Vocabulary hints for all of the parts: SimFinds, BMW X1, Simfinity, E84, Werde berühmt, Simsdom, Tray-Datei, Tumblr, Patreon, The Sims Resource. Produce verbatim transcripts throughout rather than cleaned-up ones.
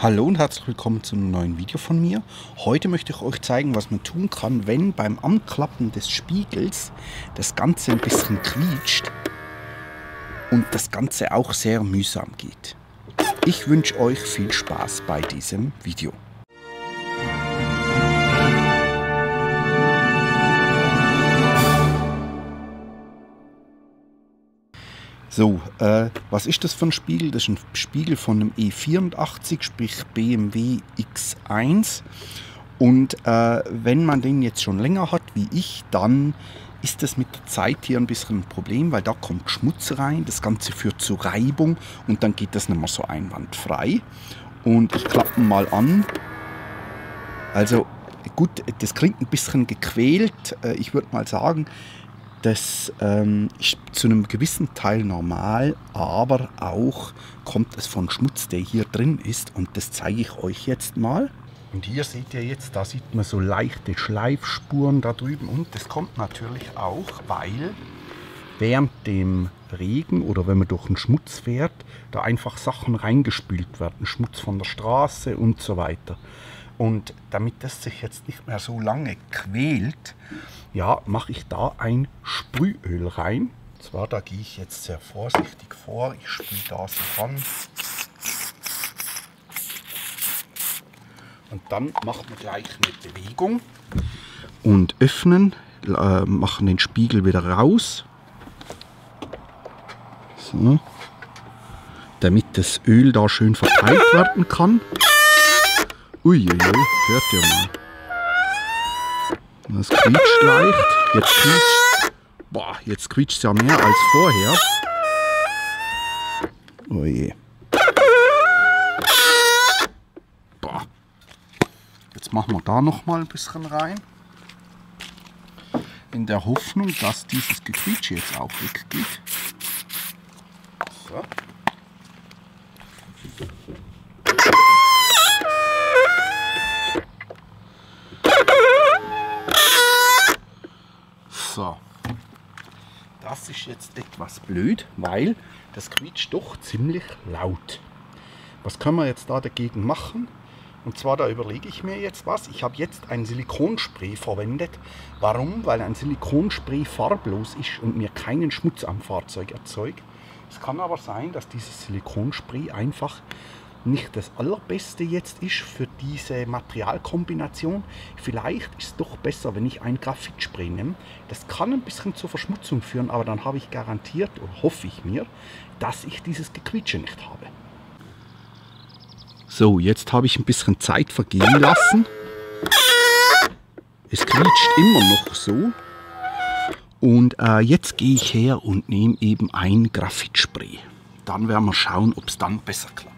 Hallo und herzlich willkommen zu einem neuen Video von mir. Heute möchte ich euch zeigen, was man tun kann, wenn beim Anklappen des Spiegels das Ganze ein bisschen quietscht und das Ganze auch sehr mühsam geht. Ich wünsche euch viel Spaß bei diesem Video. So, äh, was ist das für ein Spiegel? Das ist ein Spiegel von einem E vierundachtzig, sprich B M W X eins. Und äh, wenn man den jetzt schon länger hat, wie ich, dann ist das mit der Zeit hier ein bisschen ein Problem, weil da kommt Schmutz rein, das Ganze führt zu Reibung und dann geht das nicht mehr so einwandfrei. Und ich klappe mal an. Also gut, das klingt ein bisschen gequält, ich würde mal sagen, das ähm, ist zu einem gewissen Teil normal, aber auch kommt es von Schmutz, der hier drin ist, und das zeige ich euch jetzt mal. Und hier seht ihr jetzt, da sieht man so leichte Schleifspuren da drüben, und das kommt natürlich auch, weil während dem Regen oder wenn man durch den Schmutz fährt, da einfach Sachen reingespült werden, Schmutz von der Straße und so weiter. Und damit das sich jetzt nicht mehr so lange quält, ja, mache ich da ein Sprühöl rein. Und zwar, da gehe ich jetzt sehr vorsichtig vor. Ich sprühe das an. Und dann machen wir gleich eine Bewegung. Und öffnen, äh, machen den Spiegel wieder raus. So. Damit das Öl da schön verteilt werden kann. Uiuiui, hört ihr mal. Das quietscht leicht. Jetzt quietscht, boah, jetzt quietscht es ja mehr als vorher. Oje. Boah. Jetzt machen wir da noch mal ein bisschen rein. In der Hoffnung, dass dieses Gequietsche jetzt auch weggeht. So. So, das ist jetzt etwas blöd, weil das quietscht doch ziemlich laut. Was können wir jetzt da dagegen machen? Und zwar, da überlege ich mir jetzt was. Ich habe jetzt ein Silikonspray verwendet. Warum? Weil ein Silikonspray farblos ist und mir keinen Schmutz am Fahrzeug erzeugt. Es kann aber sein, dass dieses Silikonspray einfach nicht das allerbeste jetzt ist für diese Materialkombination. Vielleicht ist es doch besser, wenn ich ein Graphitspray nehme. Das kann ein bisschen zur Verschmutzung führen, aber dann habe ich garantiert, oder hoffe ich mir, dass ich dieses Gequietsche nicht habe. So, jetzt habe ich ein bisschen Zeit vergehen lassen. Es quietscht immer noch so. Und äh, jetzt gehe ich her und nehme eben ein Graphitspray. Dann werden wir schauen, ob es dann besser klappt.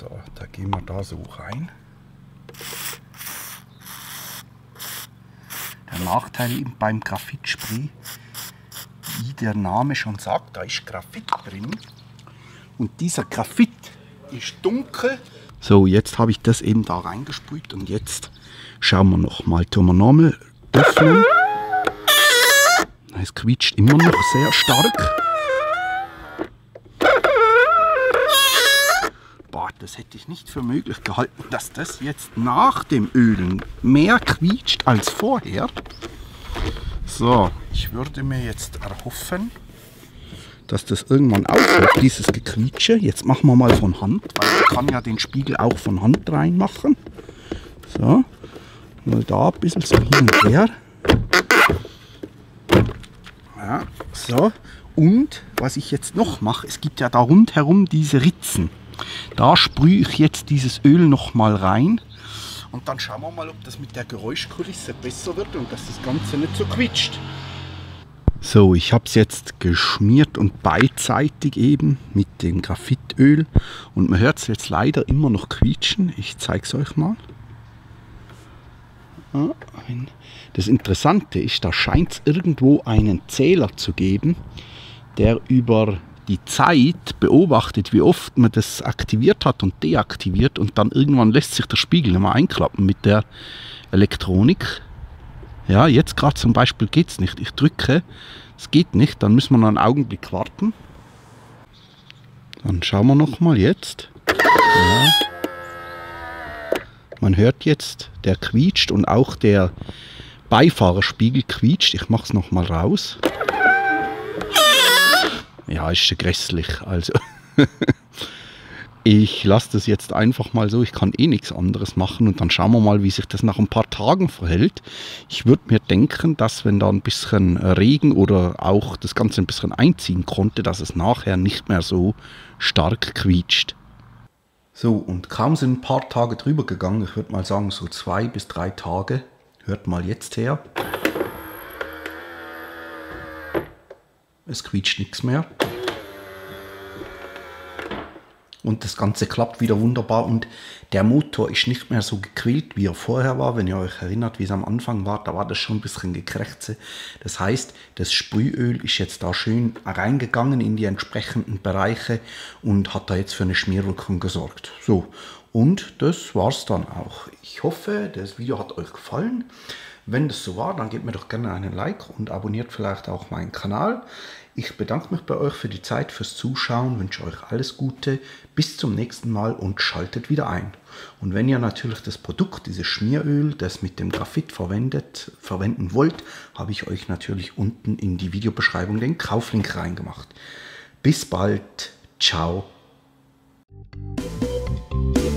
So, da gehen wir da so rein. Der Nachteil eben beim Graphitspray, wie der Name schon sagt, da ist Graphit drin. Und dieser Graphit ist dunkel. So, jetzt habe ich das eben da reingesprüht und jetzt schauen wir noch mal. Tun wir nochmal öffnen. Es quietscht immer noch sehr stark. Das hätte ich nicht für möglich gehalten, dass das jetzt nach dem Ölen mehr quietscht als vorher. So, ich würde mir jetzt erhoffen, dass das irgendwann aufhört, dieses Gequietsche. Jetzt machen wir mal von Hand, weil man kann ja den Spiegel auch von Hand reinmachen. So, mal da ein bisschen so hin und her. Ja, so. Und was ich jetzt noch mache, es gibt ja da rundherum diese Ritzen. Da sprühe ich jetzt dieses Öl noch mal rein und dann schauen wir mal, ob das mit der Geräuschkulisse besser wird und dass das Ganze nicht so quietscht. So, ich habe es jetzt geschmiert und beidseitig eben mit dem Graphitöl und man hört es jetzt leider immer noch quietschen. Ich zeige es euch mal. Das Interessante ist, da scheint es irgendwo einen Zähler zu geben, der über die Zeit beobachtet, wie oft man das aktiviert hat und deaktiviert, und dann irgendwann lässt sich der Spiegel immer einklappen mit der Elektronik. Ja, jetzt gerade zum Beispiel geht es nicht. Ich drücke, es geht nicht, dann müssen wir noch einen Augenblick warten. Dann schauen wir nochmal jetzt. Ja. Man hört jetzt, der quietscht und auch der Beifahrerspiegel quietscht. Ich mache es nochmal raus. Ja, ist schon grässlich. Also. Ich lasse das jetzt einfach mal so, ich kann eh nichts anderes machen und dann schauen wir mal, wie sich das nach ein paar Tagen verhält. Ich würde mir denken, dass wenn da ein bisschen Regen oder auch das Ganze ein bisschen einziehen konnte, dass es nachher nicht mehr so stark quietscht. So, und kaum sind ein paar Tage drüber gegangen, ich würde mal sagen so zwei bis drei Tage, hört mal jetzt her. Es quietscht nichts mehr. Und das Ganze klappt wieder wunderbar und der Motor ist nicht mehr so gequält, wie er vorher war. Wenn ihr euch erinnert, wie es am Anfang war, da war das schon ein bisschen gekrächze. Das heißt, das Sprühöl ist jetzt da schön reingegangen in die entsprechenden Bereiche und hat da jetzt für eine Schmierwirkung gesorgt. So, und das war's dann auch. Ich hoffe, das Video hat euch gefallen. Wenn das so war, dann gebt mir doch gerne einen Like und abonniert vielleicht auch meinen Kanal. Ich bedanke mich bei euch für die Zeit, fürs Zuschauen, wünsche euch alles Gute, bis zum nächsten Mal und schaltet wieder ein. Und wenn ihr natürlich das Produkt, dieses Schmieröl, das mit dem Graphit verwendet, verwenden wollt, habe ich euch natürlich unten in die Videobeschreibung den Kauflink reingemacht. Bis bald, ciao.